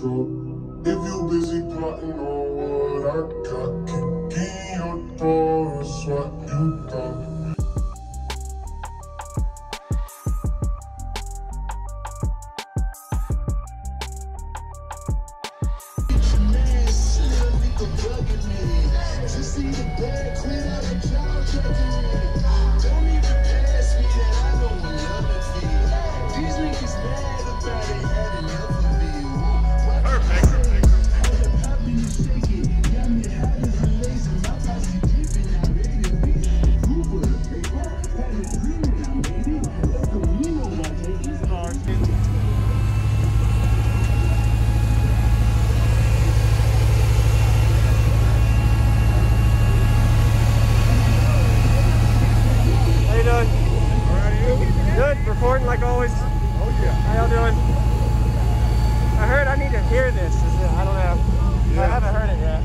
throat. If you busy plotting on what I got, kick in your door, that's what you thought. Just see the bed, clean up the couch, don't even pass me that I don't love it for you. These niggas mad about it, had enough of me. Perfect. How do you shake it? Got me high as a laser, my posse keeping out ready to be. Goober, they are, that is dreaming, I'm baby. That's the Reno, my baby. Stars. Recording like always. Oh yeah. How y'all doing? I heard I need to hear this. I don't know. Yeah. I haven't heard it yet.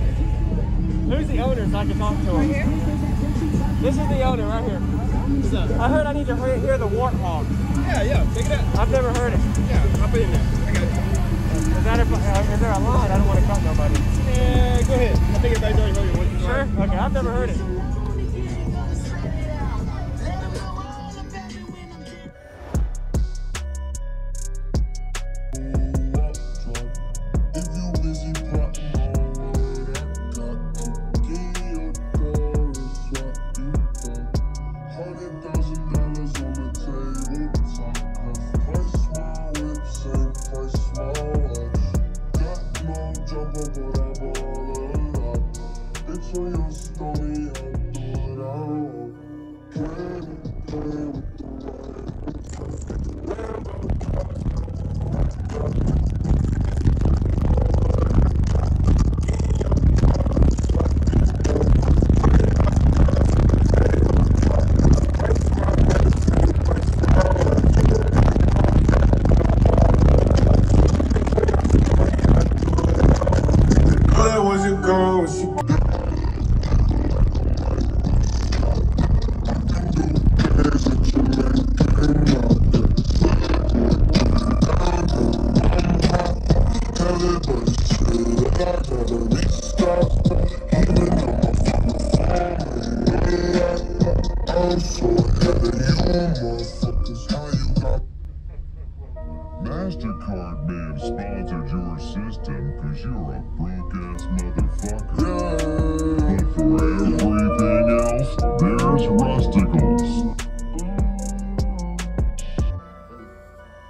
Who's the owner so I can talk to him? Right here? This is the owner right here. What's up? I heard I need to hear the Warthog. Yeah, yeah. Take it out. I've never heard it. Yeah, I'll put it in there. I got it. Is there a line? I don't want to cut nobody. Yeah, go ahead. I think everybody's already heard it. Sure? Okay, I've never heard it. MasterCard may have sponsored your system because you're a broke ass motherfucker. Yeah. But for everything else, there's Rusticles.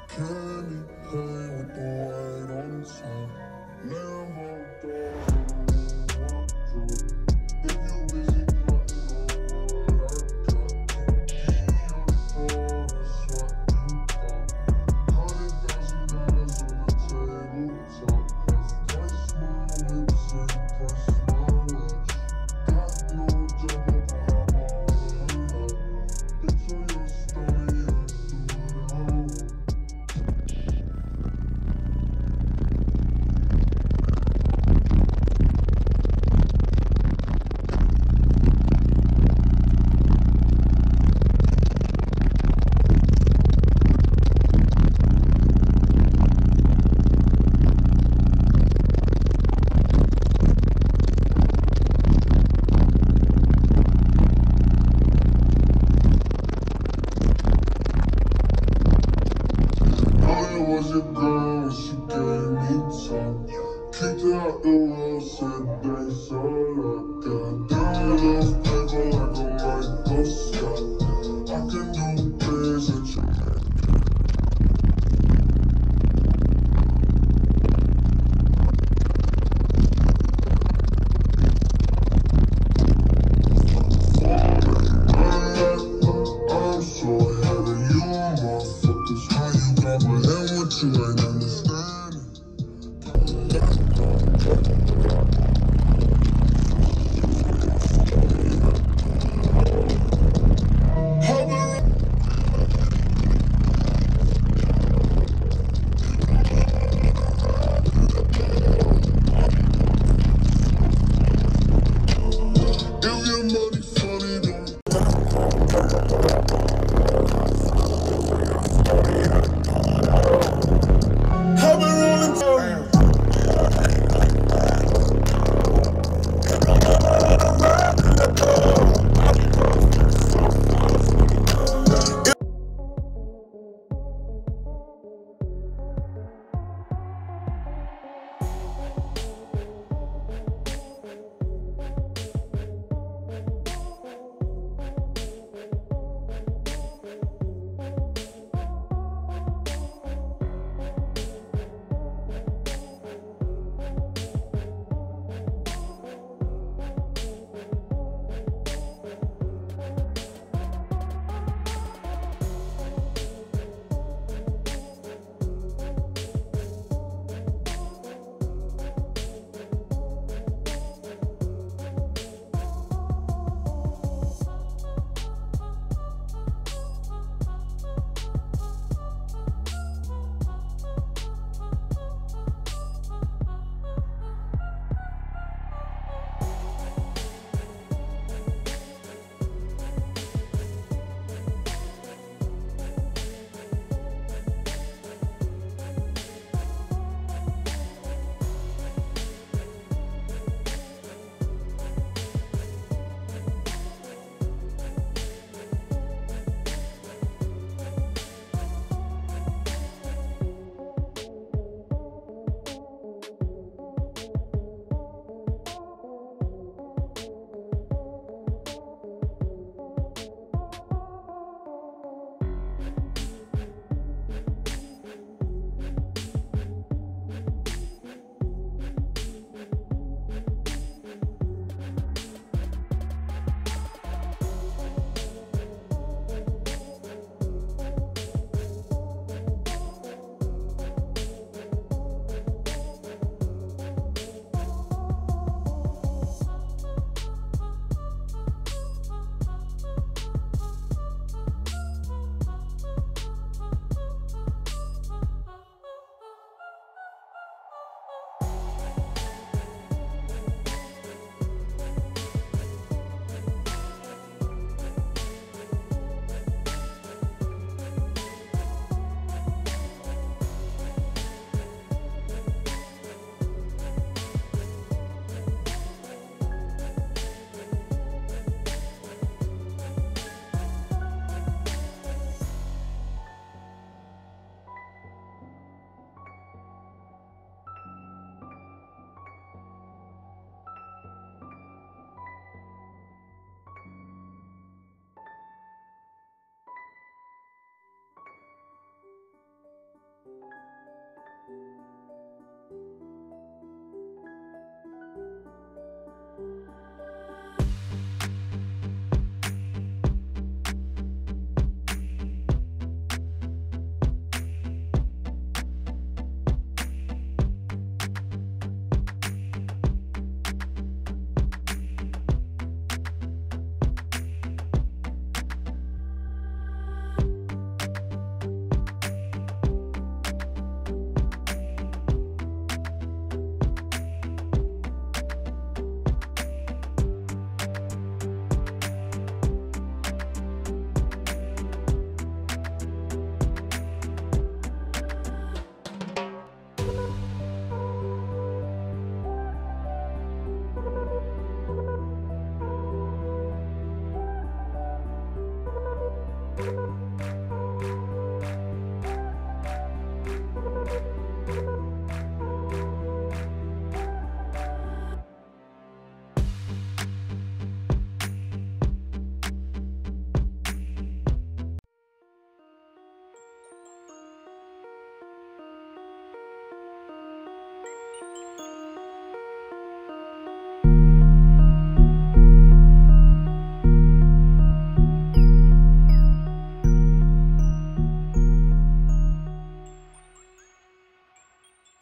Can you play with the light on the sun? Never thought you were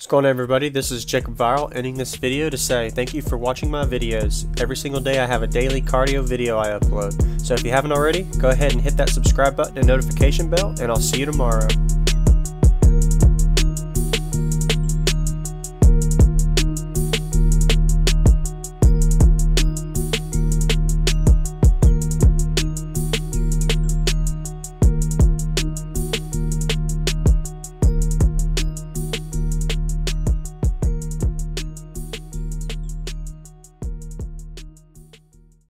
What's going on, everybody? This is Jacob Viral, ending this video to say thank you for watching my videos. Every single day I have a daily cardio video I upload, so if you haven't already, go ahead and hit that subscribe button and notification bell, and I'll see you tomorrow.